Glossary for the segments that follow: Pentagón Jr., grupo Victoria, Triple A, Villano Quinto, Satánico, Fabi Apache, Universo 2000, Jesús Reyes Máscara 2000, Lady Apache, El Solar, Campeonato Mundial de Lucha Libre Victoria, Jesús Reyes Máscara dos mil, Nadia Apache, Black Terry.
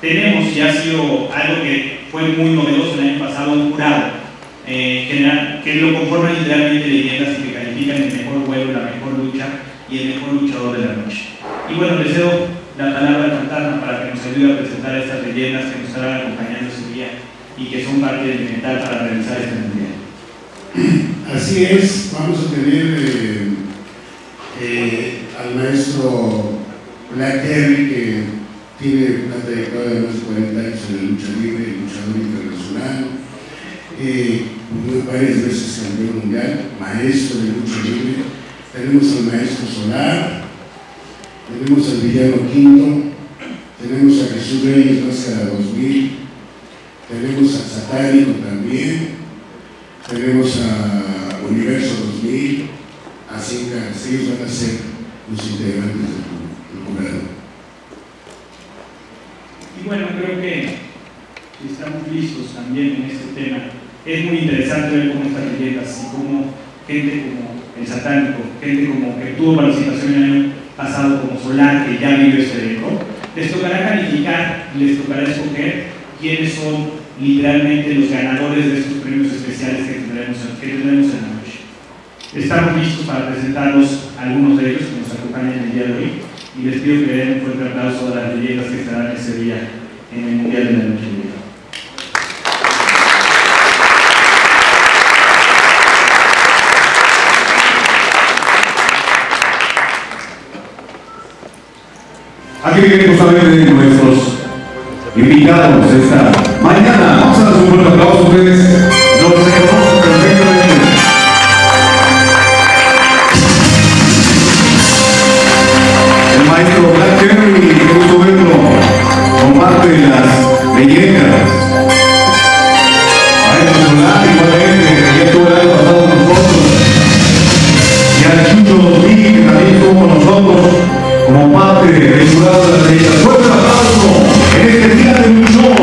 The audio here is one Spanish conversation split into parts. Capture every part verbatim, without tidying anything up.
Tenemos, y ha sido algo que fue muy novedoso el año pasado, un jurado eh, general, que lo conforman literalmente leyendas que califican el mejor vuelo, la mejor lucha y el mejor luchador de la noche. Y bueno, les cedo la palabra al fantasma para que nos ayude a presentar estas leyendas que nos estarán acompañando su día y que son parte elemental para realizar este mundial. Así es, vamos a tener eh, eh, al maestro Black Terry, que tiene una trayectoria de más de cuarenta años en la lucha libre, luchador internacional, eh, varias veces campeón mundial, maestro de lucha libre. Tenemos al maestro Solar, tenemos al Villano Quinto, tenemos a Jesús Reyes Máscara dos mil, tenemos a Satánico también, tenemos a Universo dos mil, así que así ellos van a ser los integrantes del jurado. Y bueno, creo que estamos listos también en este tema. Es muy interesante ver cómo estas leyendas y cómo gente como el Satánico, gente como que tuvo participación en el año pasado como Solar, que ya vive ese deco, les tocará calificar, les tocará escoger quiénes son literalmente los ganadores de estos premios especiales que tendremos, que tendremos en la noche. Estamos listos para presentaros algunos de ellos que nos acompañan el día de hoy, y les pido que den un fuerte aplauso a las leyendas que estarán ese día en el Mundial de la Noche. Aquí queremos saber de nuestros invitados esta mañana. Vamos a darles un fuerte aplauso a ustedes. Los reconocen perfectamente. El maestro Black Terry, que gusto verlo, comparte las leyendas. Maestro Solar, igualmente, que ya tuvo el año pasado con nosotros. Y al Chucho dos mil, que también estuvo con nosotros, como parte del jurado de las leyendas. Fuerte aplauso en este día de unión,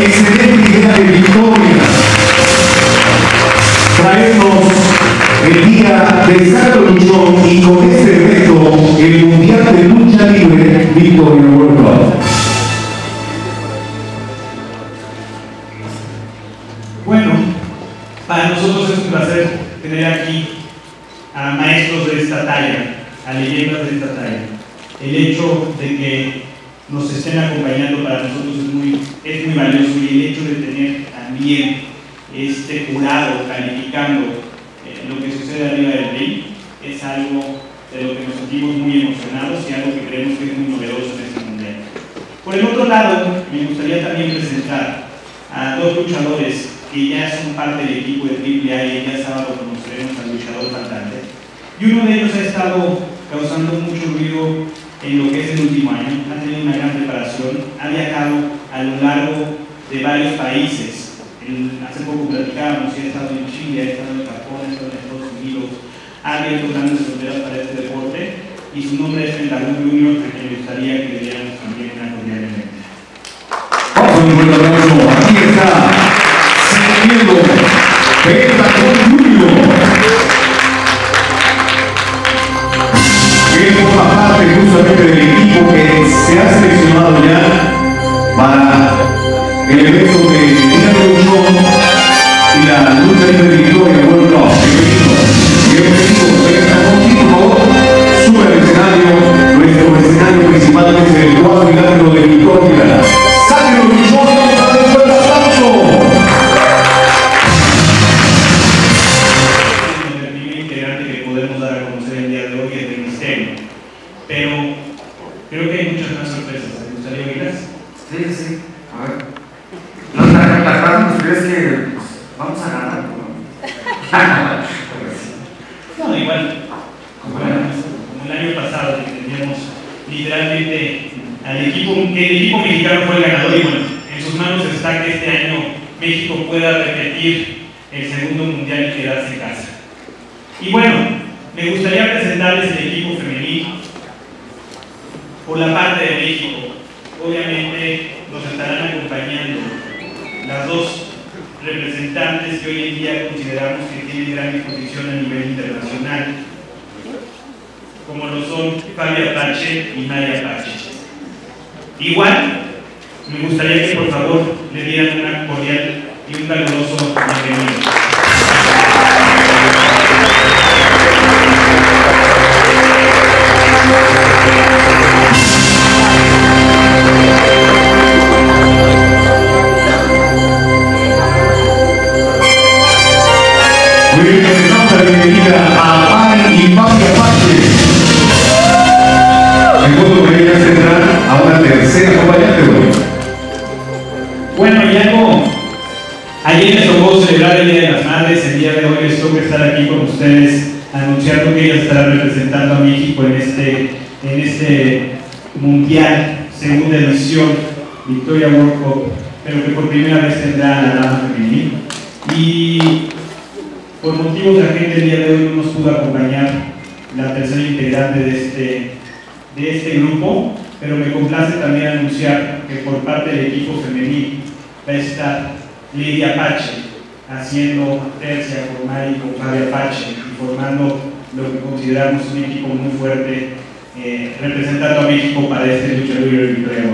excelente día de victoria, traernos el día del Santo Luchón y con este reto el Mundial de Lucha Libre. Victoria, buen aplauso. Bueno, para nosotros es un placer tener aquí a maestros de esta talla, a leyendas de esta talla. El hecho de que nos estén acompañando para nosotros es muy, es muy valioso, y el hecho de tener también este jurado calificando eh, lo que sucede arriba del ring es algo de lo que nos sentimos muy emocionados y algo que creemos que es muy novedoso en este mundial. Por el otro lado, me gustaría también presentar a dos luchadores que ya son parte del equipo de Triple A y ya sábado conoceremos al luchador faltante, y uno de ellos ha estado causando mucho ruido en lo que es el último año. Ha tenido una gran preparación, ha viajado a lo largo de varios países. El, hace poco platicábamos, ha estado en Chile, ha estado en Japón, ha estado en Estados Unidos, ha abierto grandes fronteras para este deporte, y su nombre es Pentagón junior, a quien me gustaría que le diéramos también una cordial bienvenida. Vamos a un buen abrazo. Aquí está, siguiendo Pentagón junior, que forma parte justamente del equipo que se ha seleccionado ya para el evento de Villano Quinto y la lucha de Victoria World Cup. Bienvenido, bienvenido, sube al escenario, nuestro escenario principal es el cuadrilátero de Victoria. ¡Sáquenlo, Victoria! Fabi Apache y Nadia Apache. Igual, Me gustaría que por favor le dieran una cordial y un caluroso bienvenido. Muy bien, que se nombra bienvenida a Fabi y Fabi Apache. Me puedo venir a centrar a una tercera acompañante. Bueno, ya como ayer les tocó celebrar el Día de las Madres, el día de hoy les toca estar aquí con ustedes anunciando que ellas estarán representando a México en este, en este mundial, segunda edición, Victoria World Cup, pero que por primera vez tendrá la dama femenina. Y por motivos de agenda el día de hoy no nos pudo acompañar la tercera integrante de este, de este grupo, pero me complace también anunciar que por parte del equipo femenil va a estar Lady Apache haciendo tercia con Mari y con Fabi Apache y formando lo que consideramos un equipo muy fuerte, eh, representando a México para este lucha libre.